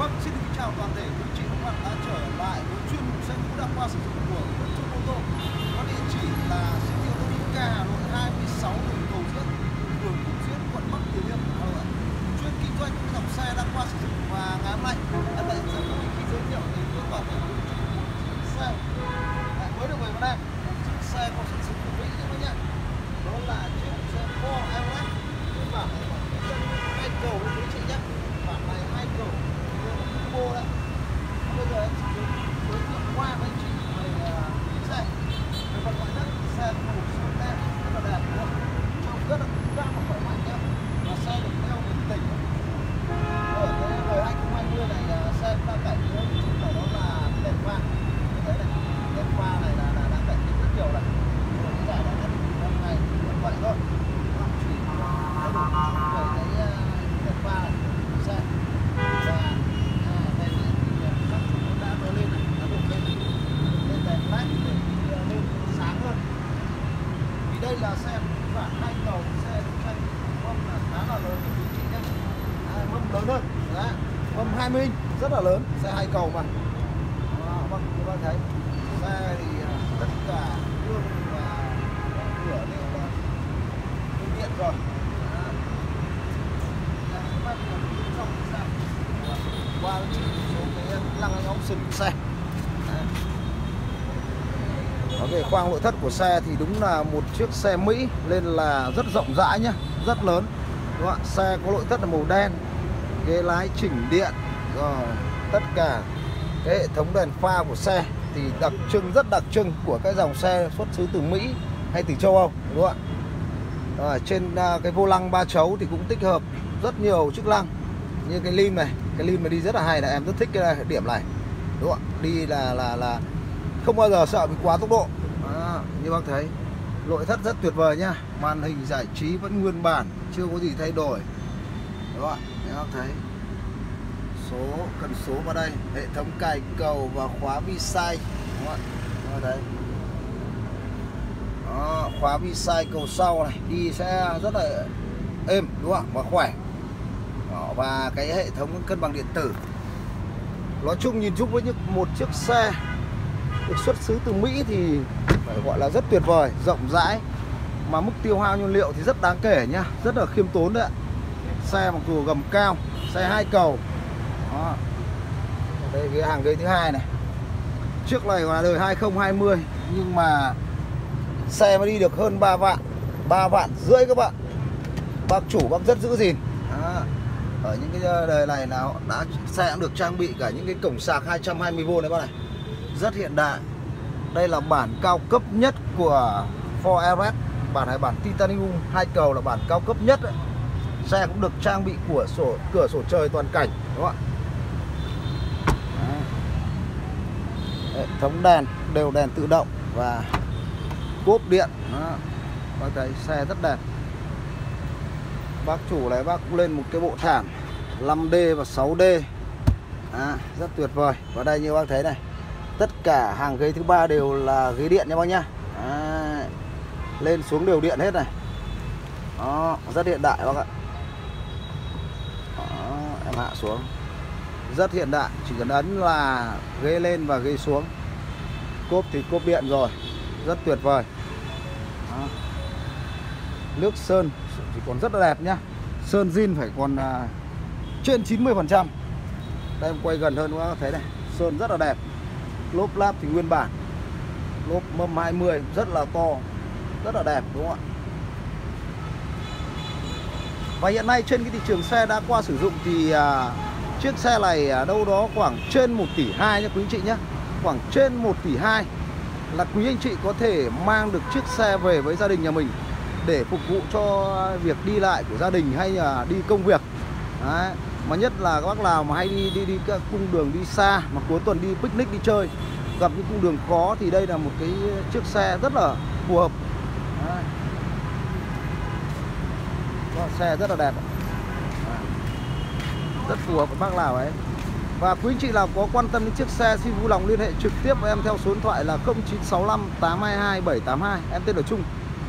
Vâng, xin được chào toàn thể quý chị và các bạn đã trở lại với chuyên mục xe cũ đã qua sử dụng của Nguyễn Trung Ô tô. Có địa chỉ là siêu thị Autobica Hà Nội 26 đường Cầu Diễn, phường Cầu Diễn, quận Bắc Từ Liêm, Hà Nội. Chuyên kinh doanh những dòng xe đã qua sử dụng và ngày hôm nay em lại rất vui khi giới thiệu đến các bạn về một chiếc xe mới được mời các em. Chiếc xe có xuất xứ của Mỹ các nhé. Đó là chiếc xe Ford Everest. Các bạn hãy cầu với quý chị nhé. Bản này hai cầu đã. Bây giờ em sẽ giới thiệu qua với anh chị về xe. Về phần ngoại thất, xe có một số tem rất là đẹp luôn, trông rất là cứng cáp và khỏe mạnh nhé. Và xe được theo định tình. Ở cái đời 2020 này xe cũng đang cải tiến chính là đó là đèn pha. Như thế này, đèn pha này là đang cải tiến rất nhiều này. Rồi cái giải đã hết năm ngày vẫn vậy thôi. Làm chỉ thay đổi một chút về cái đèn pha này của xe. Đây là xe và hai cầu, xe được thay mâm là khá là lớn của quý chị nhé, mâm lớn hơn, mâm 20 inch rất là lớn, xe hai cầu mà. Vâng, các bạn thấy xe thì tất cả gương và cửa đều là phương tiện rồi. Các bạn nhìn trong xe qua chỉ số cái lăng option của xe. Về khoang nội thất của xe thì đúng là một chiếc xe Mỹ nên là rất rộng rãi nhá, rất lớn. Đúng không? Xe có nội thất là màu đen, ghế lái chỉnh điện, rồi tất cả cái hệ thống đèn pha của xe thì rất đặc trưng của các dòng xe xuất xứ từ Mỹ hay từ châu Âu, đúng không ạ? Rồi, trên cái vô lăng 3 chấu thì cũng tích hợp rất nhiều chức năng như cái lim này đi rất là hay, là em rất thích cái điểm này, đúng không ạ? Đi là không bao giờ sợ bị quá tốc độ. Như bác thấy nội thất rất tuyệt vời nhá, màn hình giải trí vẫn nguyên bản, chưa có gì thay đổi, đúng không? Như bác thấy số cần số vào đây, hệ thống cài cầu và khóa vi sai, đúng không? Ở đây đó, khóa vi sai cầu sau này đi sẽ rất là êm, đúng không? Và khỏe đó, và cái hệ thống cân bằng điện tử. Nói chung nhìn chung với một chiếc xe được xuất xứ từ Mỹ thì phải gọi là rất tuyệt vời, rộng rãi, mà mức tiêu hao nhiên liệu thì rất đáng kể nhá, rất là khiêm tốn đấy. Xe mặc dù gầm cao, xe hai cầu. Đó. Đây cái hàng ghế thứ hai này. Trước này là đời 2020 nhưng mà xe mới đi được hơn 3 vạn, 3,5 vạn các bạn. Bác chủ bác rất giữ gìn. Đó. Ở những cái đời này là họ đã xe cũng được trang bị cả những cái cổng sạc 220V này bác này. Rất hiện đại. Đây là bản cao cấp nhất của Ford Everest. Bản này bản Titanium, hai cầu là bản cao cấp nhất đấy. Xe cũng được trang bị của cửa sổ trời toàn cảnh, đúng không ạ? Hệ thống đèn, đều đèn tự động và cốp điện. Đó. Bác thấy xe rất đẹp. Bác chủ này bác cũng lên một cái bộ thảm 5D và 6D. Rất tuyệt vời. Và đây như bác thấy này, tất cả hàng ghế thứ ba đều là ghế điện nha bác nhá. Lên xuống đều điện hết này. Đó, rất hiện đại bác ạ. Đó, em hạ xuống. Rất hiện đại, chỉ cần ấn là ghế lên và ghế xuống. Cốp thì cốp điện rồi, rất tuyệt vời. Đó. Nước sơn thì còn rất là đẹp nhá. Sơn zin phải còn trên 90%. Đây em quay gần hơn các bạn thấy này, sơn rất là đẹp. Lốp láp thì nguyên bản, lốp mâm 20 rất là to, rất là đẹp, đúng không ạ? Và hiện nay trên cái thị trường xe đã qua sử dụng thì chiếc xe này đâu đó khoảng trên 1,2 tỷ nhé quý anh chị nhé. Khoảng trên 1,2 tỷ là quý anh chị có thể mang được chiếc xe về với gia đình nhà mình để phục vụ cho việc đi lại của gia đình hay là đi công việc. Đấy. Mà nhất là các bác nào mà hay đi các cung đường đi xa, mà cuối tuần đi picnic đi chơi, gặp những cung đường khó thì đây là một cái chiếc xe rất là phù hợp. Đấy. Xe rất là đẹp, rất phù hợp với bác nào ấy. Và quý anh chị nào có quan tâm đến chiếc xe xin vui lòng liên hệ trực tiếp với em theo số điện thoại là 0965 822 782. Em tên là Trung,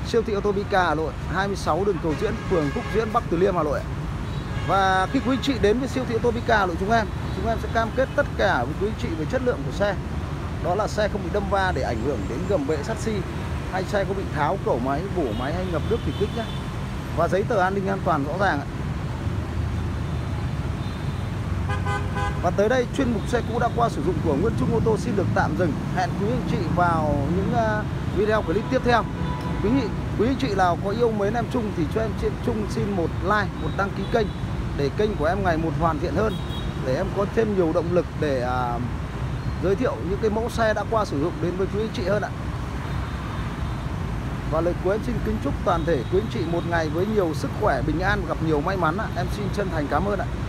siêu thị Autobica Hà Nội, 26 đường Cầu Diễn, phường Phúc Diễn, Bắc Từ Liêm, Hà Nội. Và khi quý anh chị đến với siêu thị Autobica Hà Nội chúng em chúng em sẽ cam kết tất cả với quý chị về chất lượng của xe. Đó là xe không bị đâm va để ảnh hưởng đến gầm bệ sắt xi, hay xe có bị tháo cẩu máy, bổ máy hay ngập nước thì kích nhé. Và giấy tờ an ninh an toàn rõ ràng ạ. Và tới đây chuyên mục xe cũ đã qua sử dụng của Nguyễn Trung Ô tô xin được tạm dừng. Hẹn quý anh chị vào những video clip tiếp theo. Quý anh chị nào có yêu mến em Trung thì cho em Trung xin một like, một đăng ký kênh để kênh của em ngày một hoàn thiện hơn, để em có thêm nhiều động lực để giới thiệu những cái mẫu xe đã qua sử dụng đến với quý anh chị hơn ạ. Và lời cuối em xin kính chúc toàn thể quý anh chị một ngày với nhiều sức khỏe, bình an, gặp nhiều may mắn ạ. Em xin chân thành cảm ơn ạ.